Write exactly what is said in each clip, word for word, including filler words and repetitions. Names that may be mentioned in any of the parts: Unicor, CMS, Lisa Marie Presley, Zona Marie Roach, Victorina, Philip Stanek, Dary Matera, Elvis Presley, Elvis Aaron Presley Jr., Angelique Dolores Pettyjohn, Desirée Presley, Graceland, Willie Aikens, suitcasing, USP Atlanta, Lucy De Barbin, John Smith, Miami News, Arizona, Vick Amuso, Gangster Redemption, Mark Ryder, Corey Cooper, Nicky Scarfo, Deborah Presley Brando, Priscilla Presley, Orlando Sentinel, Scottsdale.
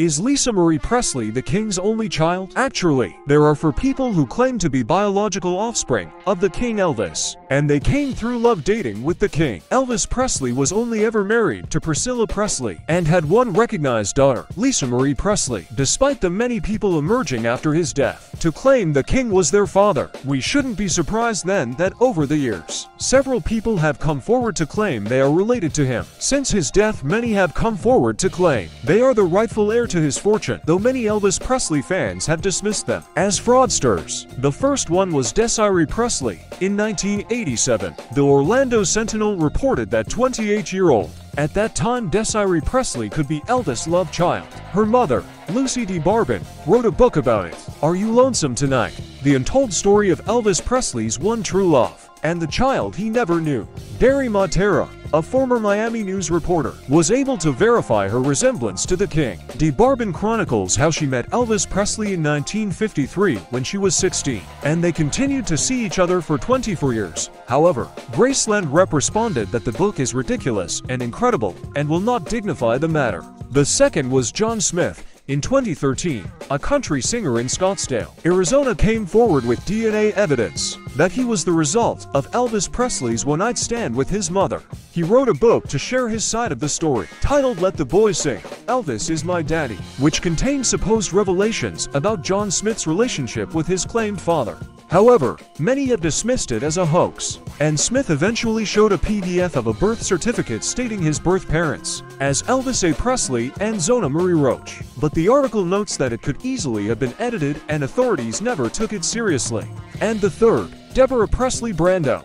Is Lisa Marie Presley the king's only child? Actually, there are four people who claim to be biological offspring of the King Elvis, and they came through love dating with the king. Elvis Presley was only ever married to Priscilla Presley and had one recognized daughter, Lisa Marie Presley, despite the many people emerging after his death to claim the king was their father. We shouldn't be surprised then that over the years, several people have come forward to claim they are related to him. Since his death, many have come forward to claim they are the rightful heir to his fortune, though many Elvis Presley fans have dismissed them as fraudsters. The first one was Desirée Presley. In nineteen eighty-seven, the Orlando Sentinel reported that twenty-eight-year-old, at that time Desirée Presley, could be Elvis' love child. Her mother, Lucy De Barbin, wrote a book about it, Are You Lonesome Tonight? The Untold Story of Elvis Presley's One True Love and the Child He Never Knew. Dary Matera, a former Miami News reporter, was able to verify her resemblance to the king. De Barbin chronicles how she met Elvis Presley in nineteen fifty-three when she was sixteen, and they continued to see each other for twenty-four years. However, Graceland rep responded that the book is ridiculous and incredible and will not dignify the matter. The second was John Smith. In twenty thirteen, a country singer in Scottsdale, Arizona, came forward with D N A evidence that he was the result of Elvis Presley's one-night stand with his mother. He wrote a book to share his side of the story, titled Let the Boy Sing, Elvis Is My Daddy, which contained supposed revelations about John Smith's relationship with his claimed father. However, many have dismissed it as a hoax, and Smith eventually showed a P D F of a birth certificate stating his birth parents as Elvis A. Presley and Zona Marie Roach. But the article notes that it could easily have been edited and authorities never took it seriously. And the third, Deborah Presley Brando.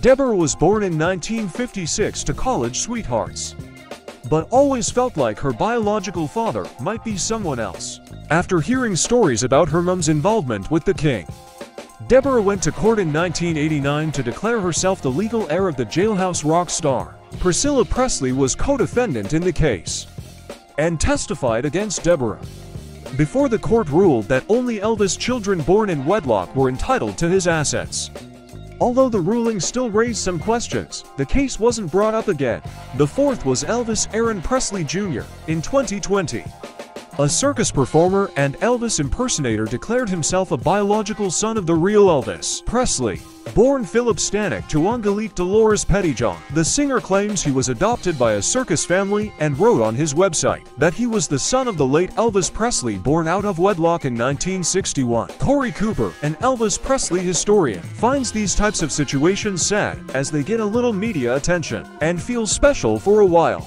Deborah was born in nineteen fifty-six to college sweethearts, but always felt like her biological father might be someone else. After hearing stories about her mom's involvement with the king, Deborah went to court in nineteen eighty-nine to declare herself the legal heir of the jailhouse rock star. Priscilla Presley was co-defendant in the case and testified against Deborah before the court ruled that only Elvis' children born in wedlock were entitled to his assets. Although the ruling still raised some questions, the case wasn't brought up again. The fourth was Elvis Aaron Presley Junior In twenty twenty, a circus performer and Elvis impersonator declared himself a biological son of the real Elvis Presley, born Philip Stanek to Angelique Dolores Pettyjohn. The singer claims he was adopted by a circus family and wrote on his website that he was the son of the late Elvis Presley, born out of wedlock in nineteen sixty-one. Corey Cooper, an Elvis Presley historian, finds these types of situations sad as they get a little media attention and feel special for a while.